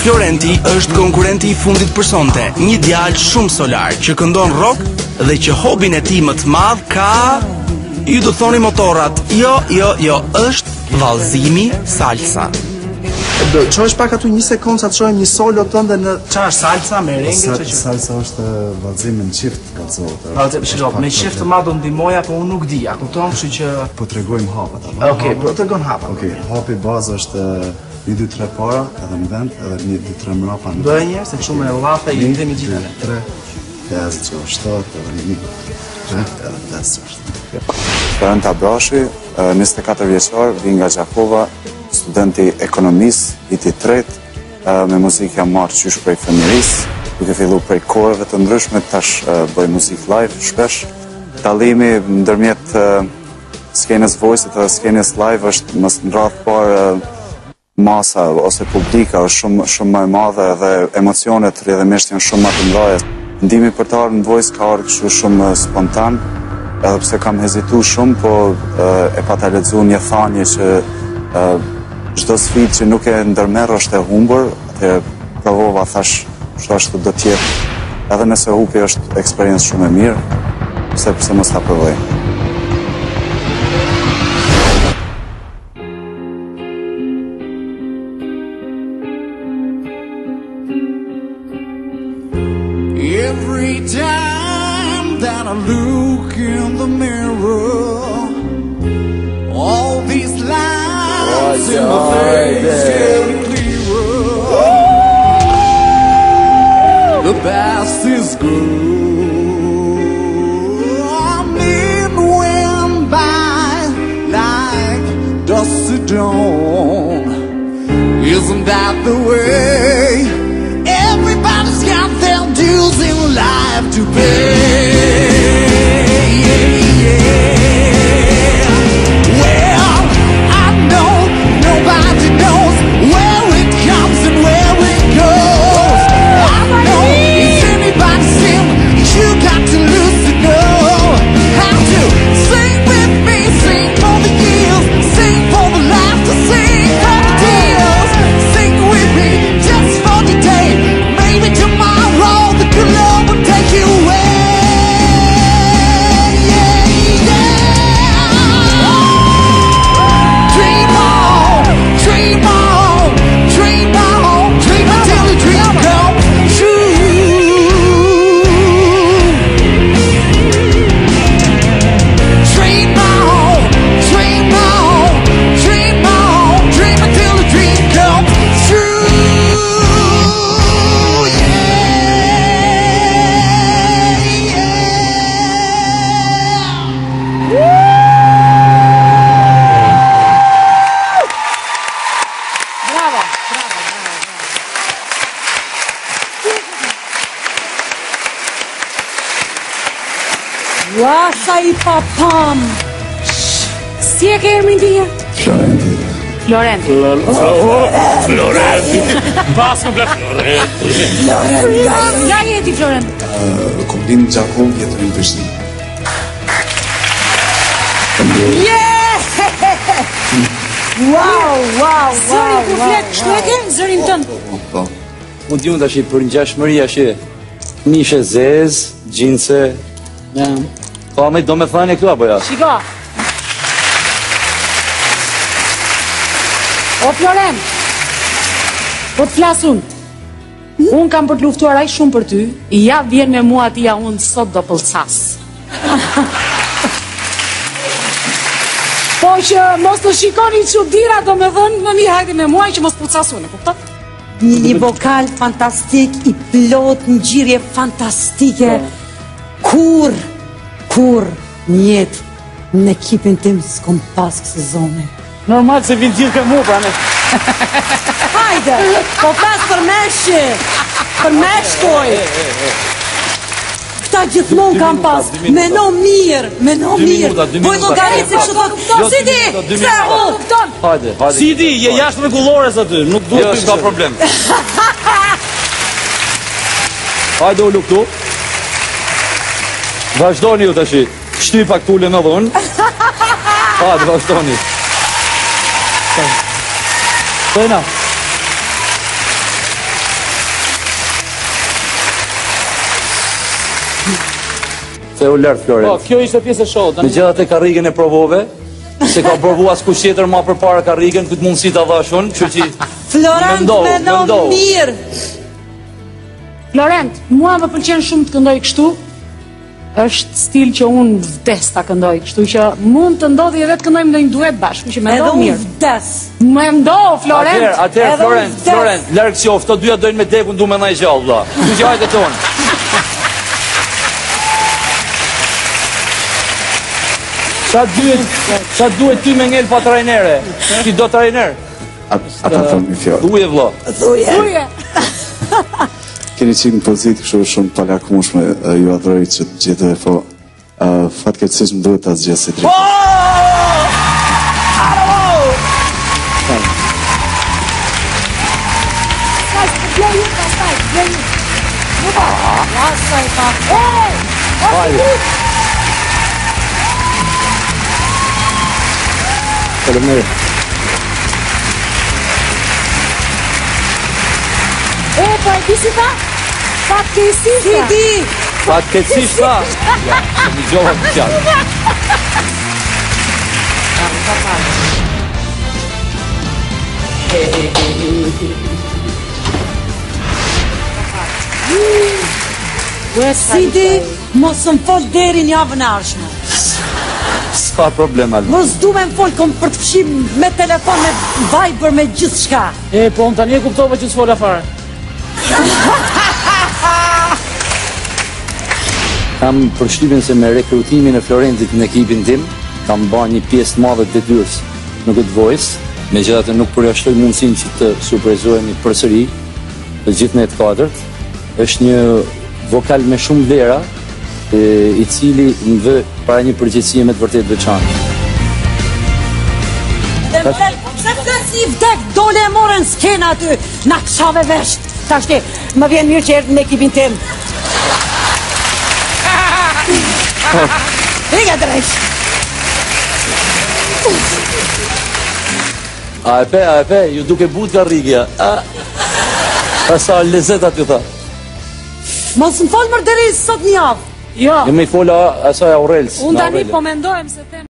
Florenti është konkurrenti i fundit për sonte, një djalë shumë solar që këndon rock dhe që hobin e tij më të madh ka, ju do thoni motorat. Jo, është vallëzimi salsa. Do çohesh pak aty një sekondë sa të shohim një solo tënde në çfarë salsa merengue çka. Salsa është vallëzimi në çift kalcohet. Vallëzimi shikoj, me çift më do ndihmoja, po unë nuk di, a kupton, kështu që po tregojmë hapat apo. Okej, po tregon hapat. Okej, hapi bazë është 1, 2, 3 para, edhe në vend, edhe 1, 2, 3 mrapa. Do e njerë, se shumë e lape, i ndemi gjithëve. 3, 5, 6, 7, edhe 1, edhe 5, 6. Florent Abrashi, 24 vjeçar, vi nga Gjakova, studenti ekonomis, viti 3, me muzikë jam marrë qysh prej fëmijërisë, duke fillu prej koreve të ndryshme, tash bëj muzikë live, shpesh. Dallimi ndërmjet skenës voice-it dhe skenës live është mos ndrath parë masa ose publika është shumë më e madhe dhe emocionet rrjedhimisht janë shumë më të mëdha. Ndimi për të ardhur në voice ka ardhur kështu shumë spontan, edhe pse kam hezituar shumë, po e pata lexuar një thënie që çdo sfidë që nuk e ndërmerr është e humbur, atëherë provova, thash, kështu ashtu do të jetë. Edhe nëse hupi është eksperiencë shumë e mirë, pse mos ta provoj. Every time that I look in the mirror, all these lines in my face get clearer. The past is good. I mean, went by like dusty dawn. Isn't that the way? Life to pay. Well, I know nobody knows where it comes and where it goes. I know it's anybody's sin. You got to lose to know how to sing with me, sing for the years, sing for the laughter, sing for the tears, sing with me just for the day. Maybe tomorrow the good love. Ua, sa i papam! Si e ke emrin ti? Florenti. Florenti. Florenti! Pas më blef Florenti! Florenti! Ja je ti, Florenti? Kombinim Gjakov, jetërin Prishtin. Yes! Wow! Zërin ku fletë, shtu e ke? Zërin tënë? Po. Unë t'ju në të ashtë për një gjashmëri ashtë nishe zezë, gjinëse... Po, me do me thanje këtu, apo ja? Shiko! O, Florent! Po të flas unë. Unë kam për të luftuar aq shumë për ty, ja vjen me mua atia unë sot do pëllësas. Po që mos të shikoni që dira do me dhënë, në një hajde me mua që mos pëllësas unë, kuptat? Një vokal fantastik, i plot, një gjirje fantastike. Kur njetë në ekipin tim s'kom pas kësë zone. Normal se vinë gjithë ka mu, prane. Hajde, po pas përmeshë, përmeshkoj. Këta gjithmon kam pas, meno mirë. Bojdo gari se që do, Sidi, këta e hullë, këton. Sidi, je jashtë regulores aty, nuk duhet të ka problem. Hajde u luktu. Vazhdojnë ju të shi, shtu i pak të ullën e dhënë. Hajde, vazhdojnë ju. Sojna. Se u lart Florent. Po, kjo ishte pjesë e show-ut. Megjithatë karrigen e provove, se ka provuar askush tjetër më përpara karrigen, këtë mundësi ta dhash unë, kështu që Florent mendon mirë. Florent, mua më pëlqen shumë të këndoj kështu. Është stil që unë vdes ta këndoj, kështu që mund të ndodhi edhe të këndojmë ndonjë duet bashkë, që më do mirë. Edhe vdes. Më ndo Florent. Atëherë Florent, larg qof, këto dyja dojnë me dekun, duam ndaj gjallë vëlla. Kështu që hajde ton. Sa duhet ty me ngel pa trajnere? Ti do trajner? Ata thonë fjallë. Thuje vëlla. Thuje. Keni qikë në pozitë kështu shumë palakmushme, ju adroj që të gjithëve, po fatkeqësisht më duhet të asgjë si drejtë. Bravo! Faleminderit. Po e di si tha? Fatkeqësisht tha. Si di? Fatkeqësisht tha. Më gjova të qartë. Si di? Mos më fol deri në javën e ardhshme. S'ka problem, Alma. Mos du me më folë, kom për të fshim me telefon, me Viber, me gjithë shka. E, po, unë tani e kuptova që s'fola fare. Kam përshtypjen se me rekrutimin e Florentit në ekipin tim, kam ba një pjesë madhe të detyrës në Good Voice, megjithatë nuk përjashtoj mundësinë që të surprizohemi përsëri, të gjithë ne të katërt. Është një vokal me shumë vlera, i cili më vë para një përgjithësie me të vërtet veçantë. Dhe mërel, se të këtë si vdek, dole e morën skena aty, na këshave veshtë, ta shte, më vjen mirë që erë në ekipin tim. Riga drejsh. A e pe, ju duke but ka rigja. A sa lezet aty tha. Mos më folë mërë deri sot një avë. Jo, me i fola asaj Aurels. Unë tani po mendojmë se